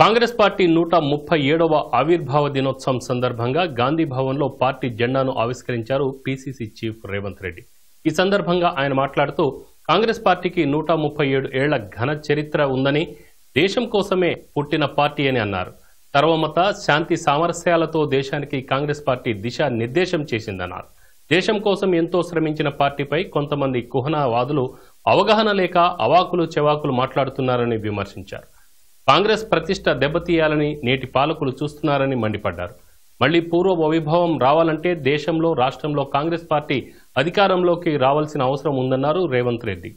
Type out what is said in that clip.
Congress party 137వ ఆవిర్భావ దినోత్సవం సందర్భంగా గాంధీ భవన్ లో పార్టీ జెండాను ఆవిష్కరించారు పీసీసీ చీఫ్ రేవంత్ రెడ్డి। ఈ సందర్భంగా ఆయన మాట్లాడుతూ కాంగ్రెస్ పార్టీకి 137 ఏళ్ల ఘన చరిత్ర ఉందని, దేశం కోసమే పుట్టిన పార్టీ అని అన్నారు। తర్వమత శాంతి సామరస్యాలతో దేశానికి కాంగ్రెస్ పార్టీ దిశా నిర్దేశం చేసిందన్నారు। దేశం కోసం ఎంతో శ్రమించిన పార్టీపై కొంతమంది కుహనవాదులు అవగాహన లేక అవాకులు చెవాకులు మాట్లాడుతున్నారని విమర్శించారు। కాంగ్రెస్ ప్రతిష్ట దెబ్బతీయాలని నేటి పాలకులు చూస్తున్నారని మండిపడ్డారు। మళ్ళీ పూర్వ వైభవం రావాలంటే దేశంలో రాష్ట్రంలో కాంగ్రెస్ పార్టీ అధికారంలోకి రావాల్సిన అవసరం ఉందన్నారు రేవంత్ రెడ్డి।